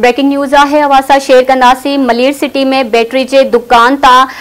breaking news आहे हवासा शहर कंदासीं मलीर सिटी में बैटरी जे दुकान ता